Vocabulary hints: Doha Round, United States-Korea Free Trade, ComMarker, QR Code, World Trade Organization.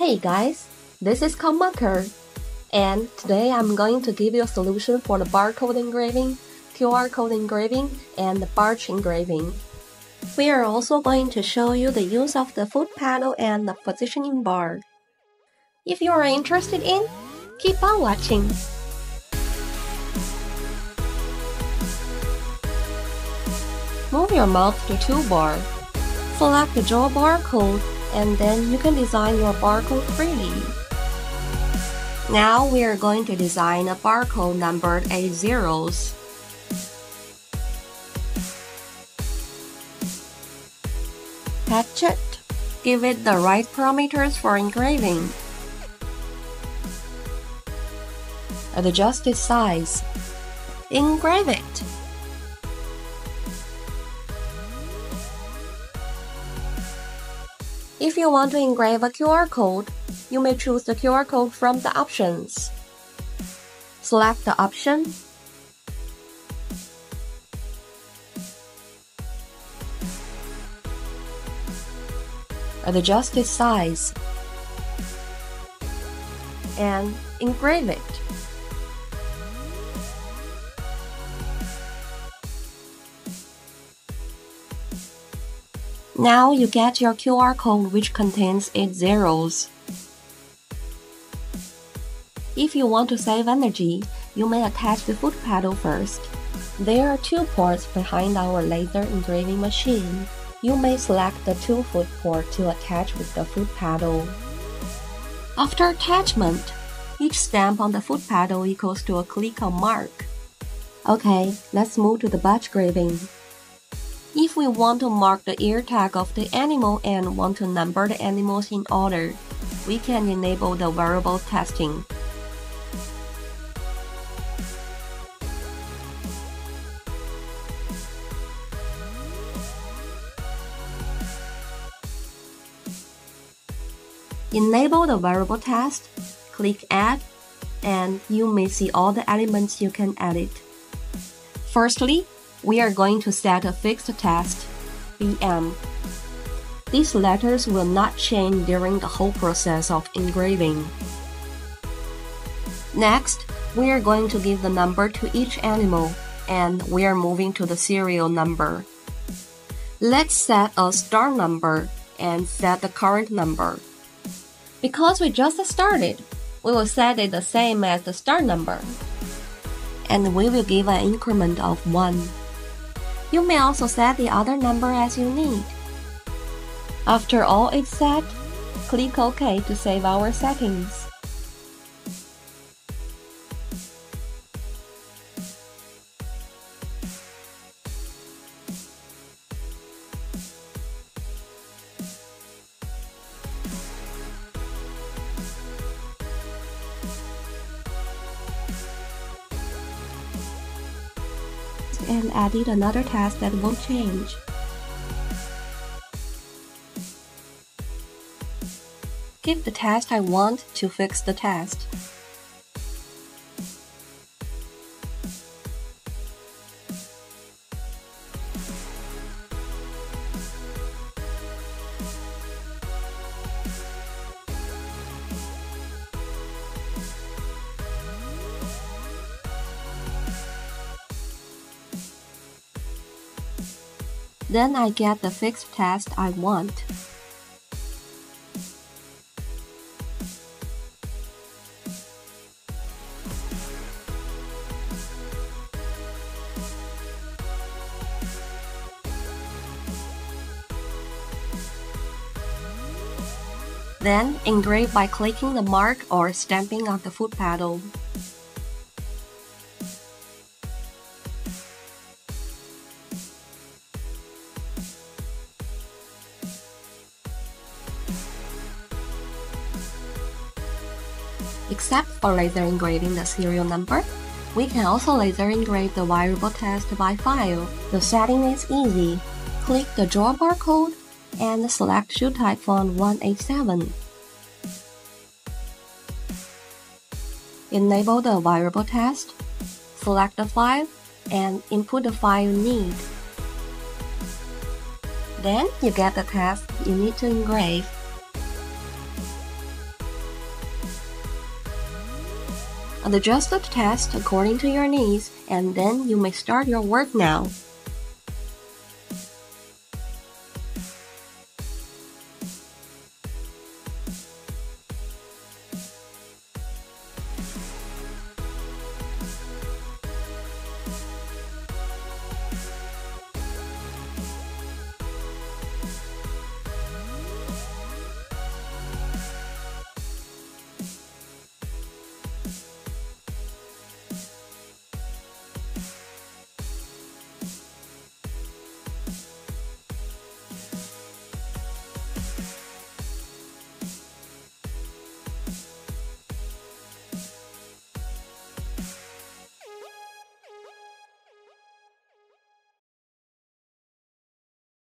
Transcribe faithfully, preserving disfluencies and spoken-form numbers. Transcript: Hey guys, this is ComMarker, and today I'm going to give you a solution for the barcode engraving, Q R code engraving, and the barge engraving. We are also going to show you the use of the foot pedal and the positioning bar. If you are interested in, keep on watching! Move your mouse to toolbar, select the draw barcode, and then you can design your barcode freely. Now we are going to design a barcode numbered eight zeros. Patch it. Give it the right parameters for engraving. Adjust its size. Engrave it. If you want to engrave a Q R code, you may choose the Q R code from the options. Select the option. Adjust its size. And engrave it. Now you get your Q R code which contains eight zeros. If you want to save energy, you may attach the foot pedal first. There are two ports behind our laser engraving machine. You may select the two-foot port to attach with the foot pedal. After attachment, each stamp on the foot pedal equals to a click or mark. Okay, let's move to the barge engraving. If we want to mark the ear tag of the animal and want to number the animals in order, we can enable the variable testing. Enable the variable test, click Add, and you may see all the elements you can edit. Firstly, we are going to set a fixed test, B M. These letters will not change during the whole process of engraving. Next, we are going to give the number to each animal, and we are moving to the serial number. Let's set a start number and set the current number. Because we just started, we will set it the same as the start number, and we will give an increment of one. You may also set the other number as you need. After all is set, click OK to save our settings. And added another test that won't change. Give the test I want to fix the test. Then I get the fixed test I want. Then engrave by clicking the mark or stamping on the foot pedal. Except for laser engraving the serial number, we can also laser engrave the variable test by file. The setting is easy. Click the draw barcode and select shoe type font one eighty-seven. Enable the variable test, select the file, and input the file you need. Then you get the test you need to engrave. and adjust the test according to your needs, and then you may start your work now.